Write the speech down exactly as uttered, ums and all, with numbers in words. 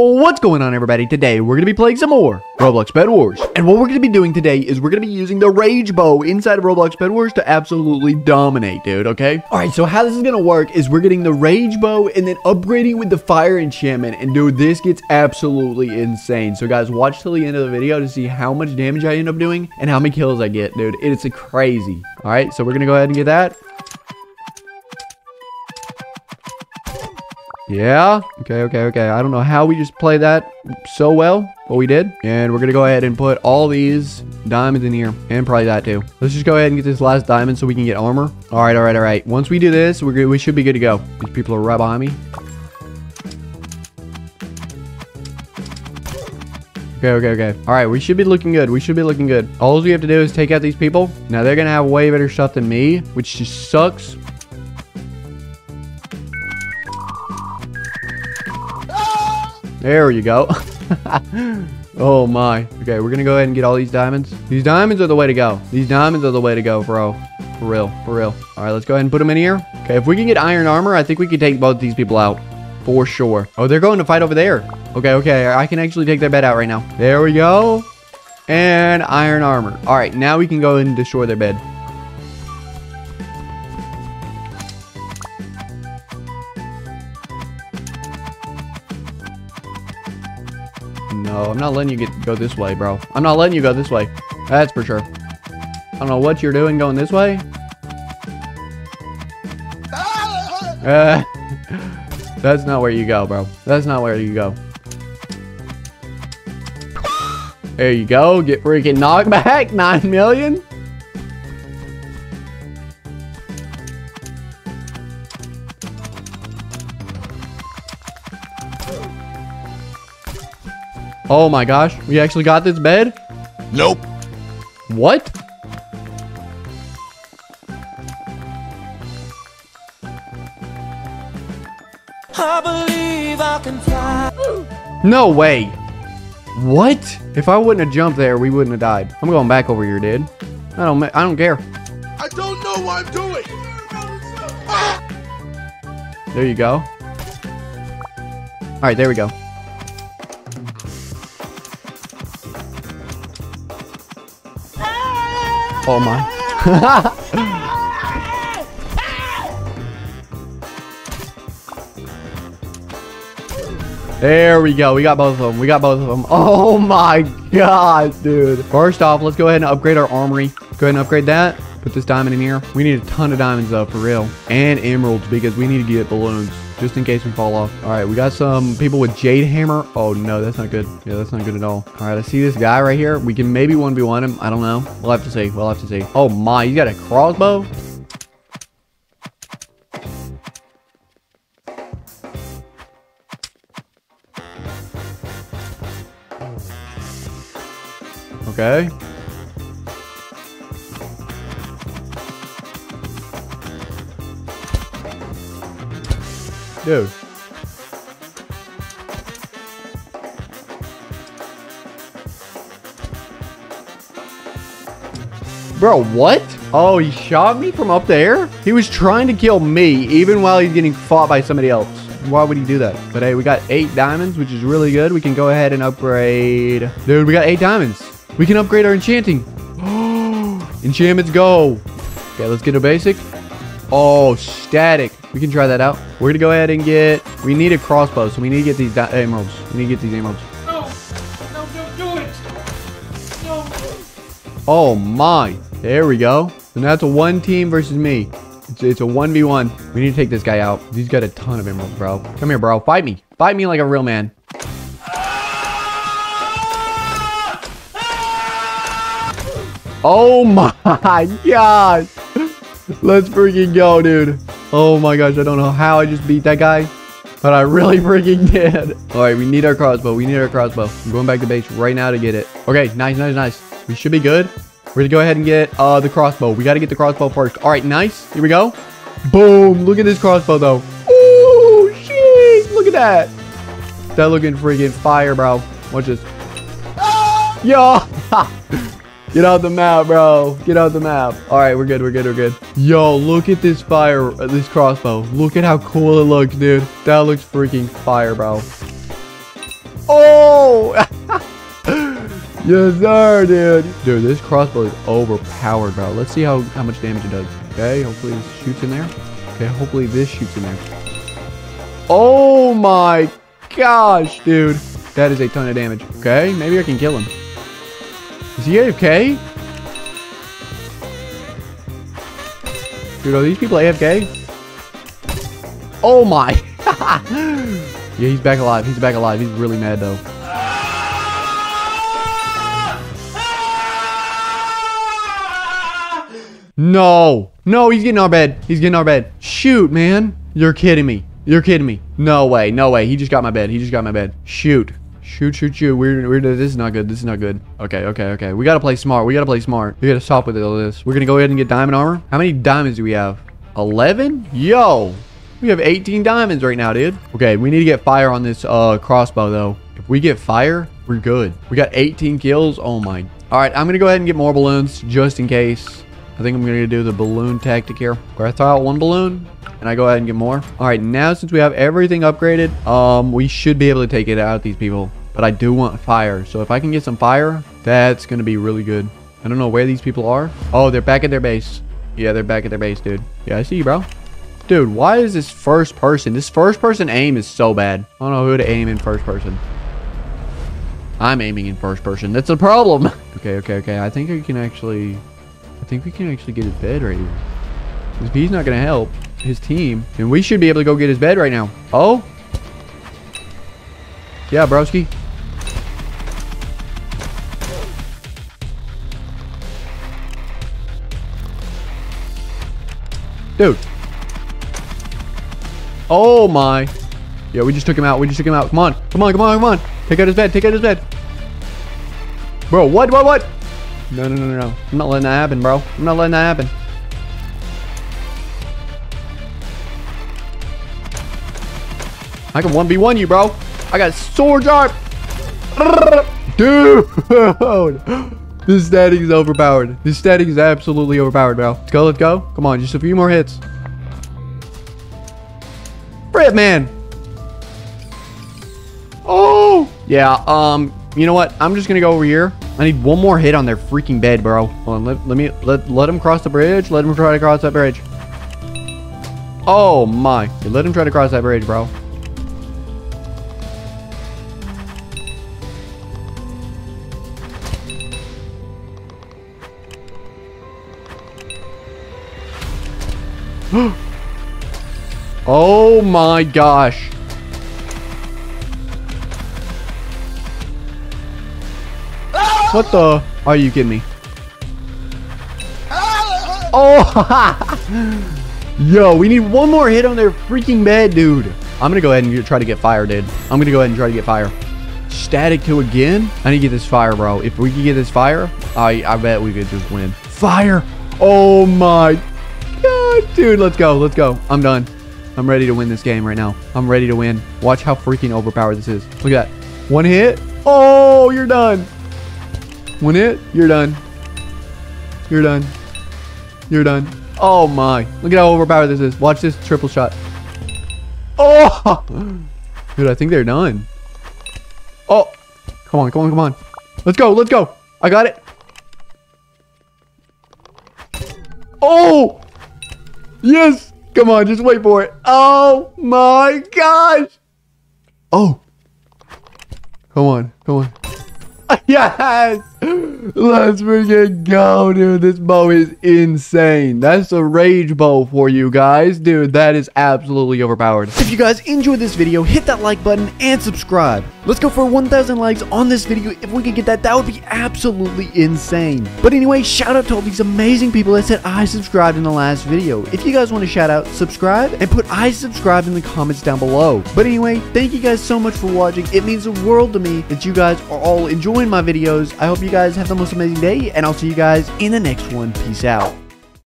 What's going on, everybody? Today we're gonna be playing some more Roblox Bedwars, and what we're gonna be doing today is we're gonna be using the Ragebow inside of Roblox Bedwars to absolutely dominate, dude. Okay, all right, so how this is gonna work is we're getting the Ragebow and then upgrading with the fire enchantment, and dude, this gets absolutely insane. So guys, watch till the end of the video to see how much damage I end up doing and how many kills I get, dude. It's a crazy. All right, so we're gonna go ahead and get that. Yeah, okay, okay, okay. I don't know how we just played that so well, but we did. And we're gonna go ahead and put all these diamonds in here, and probably that too. Let's just go ahead and get this last diamond so we can get armor. All right, all right, all right. Once we do this, we're good. We should be good to go. These people are right behind me. Okay, okay, okay. All right, we should be looking good. We should be looking good. All we have to do is take out these people. Now they're gonna have way better stuff than me, which just sucks. There you go. Oh my. Okay, we're gonna go ahead and get all these diamonds. These diamonds are the way to go. These diamonds are the way to go, bro. For real, for real. All right, let's go ahead and put them in here. Okay, if we can get iron armor, I think we can take both these people out for sure. Oh, they're going to fight over there. Okay, okay, I can actually take their bed out right now. There we go. And iron armor. All right, now we can go ahead and destroy their bed. No, I'm not letting you get go this way, bro. I'm not letting you go this way. That's for sure. I don't know what you're doing going this way. Uh, that's not where you go, bro. That's not where you go. There you go. Get freaking knocked back. Nine million. Oh my gosh, we actually got this bed? Nope. What? I believe I can fly. No way. What? If I wouldn't have jumped there, we wouldn't have died. I'm going back over here, dude. I don't I don't care. I don't know what I'm doing. Ah! There you go. All right, there we go. Oh my. There we go. We got both of them. We got both of them. Oh my god, dude. First off, let's go ahead and upgrade our armory. Go ahead and upgrade that. Put this diamond in here. We need a ton of diamonds though, for real. And emeralds, because we need to get balloons. Just in case we fall off. All right, we got some people with jade hammer. Oh no, that's not good. Yeah, that's not good at all. All right, I see this guy right here. We can maybe one v one him. I don't know. We'll have to see. We'll have to see. Oh my, you got a crossbow? Okay. Dude. Bro, what? Oh, he shot me from up there? He was trying to kill me even while he's getting fought by somebody else. Why would he do that? But hey, we got eight diamonds, which is really good. We can go ahead and upgrade. Dude, we got eight diamonds. We can upgrade our enchanting. Enchantments go. Okay, let's get a basic. Oh, static. We can try that out. We're gonna go ahead and get, we need a crossbow, so we need to get these emeralds. We need to get these emeralds. No, no, don't do it. No. Oh my, there we go. So now it's a one team versus me. It's, it's a one v one. We need to take this guy out. He's got a ton of emeralds, bro. Come here, bro, fight me. Fight me like a real man. Oh my gosh. Let's freaking go, dude. Oh my gosh, I don't know how I just beat that guy, but I really freaking did. All right, we need our crossbow. We need our crossbow. I'm going back to base right now to get it. Okay, nice, nice, nice. We should be good. We're going to go ahead and get uh, the crossbow. We got to get the crossbow first. All right, nice. Here we go. Boom. Look at this crossbow, though. Oh, shit. Look at that. That looking freaking fire, bro. Watch this. Ah! Yo. Get out the map, bro. Get out the map. All right, we're good. We're good. We're good. Yo, look at this fire, uh, this crossbow. Look at how cool it looks, dude. That looks freaking fire, bro. Oh! Yes, sir, dude. Dude, this crossbow is overpowered, bro. Let's see how, how much damage it does. Okay, hopefully this shoots in there. Okay, hopefully this shoots in there. Oh my gosh, dude. That is a ton of damage. Okay, maybe I can kill him. Is he A F K? Dude, are these people A F K? Oh my. Yeah, he's back alive. He's back alive. He's really mad, though. No. No, he's getting our bed. He's getting our bed. Shoot, man. You're kidding me. You're kidding me. No way. No way. He just got my bed. He just got my bed. Shoot. Shoot, shoot, shoot. We're, we're, this is not good. This is not good. Okay, okay, okay. We got to play smart. We got to play smart. We got to stop with all this. We're going to go ahead and get diamond armor. How many diamonds do we have? eleven? Yo. We have eighteen diamonds right now, dude. Okay, we need to get fire on this uh, crossbow, though. If we get fire, we're good. We got eighteen kills. Oh, my. All right, I'm going to go ahead and get more balloons just in case. I think I'm going to do the balloon tactic here, where I throw out one balloon, and I go ahead and get more. All right, now since we have everything upgraded, um, we should be able to take it out of these people. But I do want fire. So if I can get some fire, that's going to be really good. I don't know where these people are. Oh, they're back at their base. Yeah, they're back at their base, dude. Yeah, I see you, bro. Dude, why is this first person? This first person aim is so bad. I don't know who to aim in first person. I'm aiming in first person. That's a problem. Okay, okay, okay. I think I can actually... I think we can actually get his bed right here. If he's not going to help his team, then we should be able to go get his bed right now. Oh. Yeah, broski. Dude. Oh my. Yeah, we just took him out. We just took him out. Come on. Come on. Come on. Come on. Take out his bed. Take out his bed. Bro, what? What? What? No, no, no, no. I'm not letting that happen, bro. I'm not letting that happen. I can one v one you, bro. I got sword art. Dude. This static is overpowered. This static is absolutely overpowered, bro. Let's go. Let's go. Come on. Just a few more hits. Rip, man. Oh yeah. Um you know what, I'm just gonna go over here. I need one more hit on their freaking bed, bro. Hold on. Let, let me let let him cross the bridge. Let him try to cross that bridge. Oh my. Let him try to cross that bridge, bro. Oh my gosh. Ah! What the? Are you kidding me? Ah! Oh! Yo, we need one more hit on their freaking bed, dude. I'm going to go ahead and try to get fire, dude. I'm going to go ahead and try to get fire. Static two again? I need to get this fire, bro. If we can get this fire, I, I bet we could just win. Fire! Oh my God, dude. Let's go. Let's go. I'm done. I'm ready to win this game right now. I'm ready to win. Watch how freaking overpowered this is. Look at that. One hit. Oh, you're done. One hit. You're done. You're done. You're done. Oh, my. Look at how overpowered this is. Watch this triple shot. Oh. Dude, I think they're done. Oh. Come on. Come on. Come on. Let's go. Let's go. I got it. Oh. Yes. Come on, just wait for it. Oh my gosh. Oh. Come on, come on. Yes! Let's freaking go, dude. This bow is insane. That's a rage bow for you guys. Dude, that is absolutely overpowered. If you guys enjoyed this video, hit that like button and subscribe. Let's go for one thousand likes on this video. If we could get that, that would be absolutely insane. But anyway, shout out to all these amazing people that said I subscribed in the last video. If you guys want to shout out, subscribe, and put I subscribed in the comments down below. But anyway, thank you guys so much for watching. It means the world to me that you guys are all enjoying my videos. I hope you guys have the most amazing day, and I'll see you guys in the next one. Peace out.